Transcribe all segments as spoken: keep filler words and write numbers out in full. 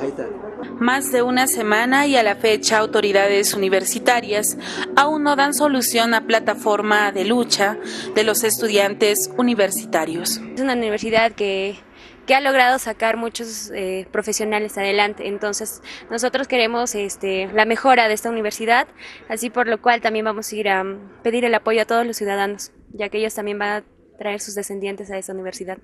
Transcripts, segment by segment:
Ahí está. Más de una semana y a la fecha autoridades universitarias aún no dan solución a plataforma de lucha de los estudiantes universitarios. Es una universidad que, que ha logrado sacar muchos eh, profesionales adelante, entonces nosotros queremos este, la mejora de esta universidad, así por lo cual también vamos a ir a pedir el apoyo a todos los ciudadanos, ya que ellos también van a traer sus descendientes a esta universidad.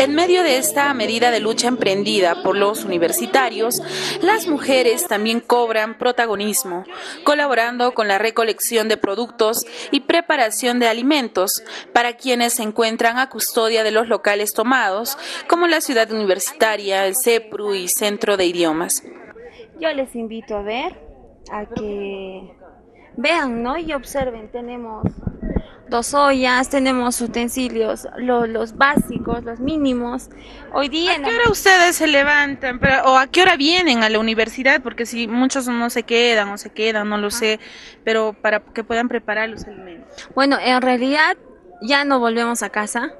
En medio de esta medida de lucha emprendida por los universitarios, las mujeres también cobran protagonismo, colaborando con la recolección de productos y preparación de alimentos para quienes se encuentran a custodia de los locales tomados, como la Ciudad Universitaria, el CEPRU y Centro de Idiomas. Yo les invito a ver, a que vean, ¿no? Y observen, tenemos dos ollas, tenemos utensilios, lo, los básicos, los mínimos. Hoy día, ¿a qué hora ustedes se levantan? Pero, ¿o a qué hora vienen a la universidad? Porque si muchos no se quedan o se quedan, no lo ah. sé, pero para que puedan preparar los alimentos. Bueno, en realidad ya no volvemos a casa.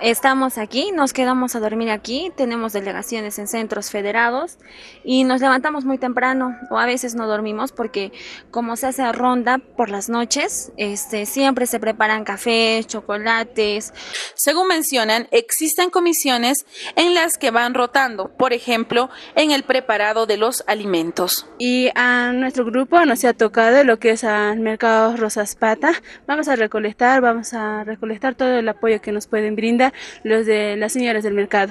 Estamos aquí, nos quedamos a dormir aquí, tenemos delegaciones en centros federados y nos levantamos muy temprano, o a veces no dormimos porque como se hace ronda por las noches, este, siempre se preparan café, chocolates. Según mencionan, existen comisiones en las que van rotando, por ejemplo, en el preparado de los alimentos. Y a nuestro grupo nos ha tocado lo que es al mercado Rosas Pata. Vamos a recolectar, vamos a recolectar todo el apoyo que nos pueden brindar los de las señoras del mercado.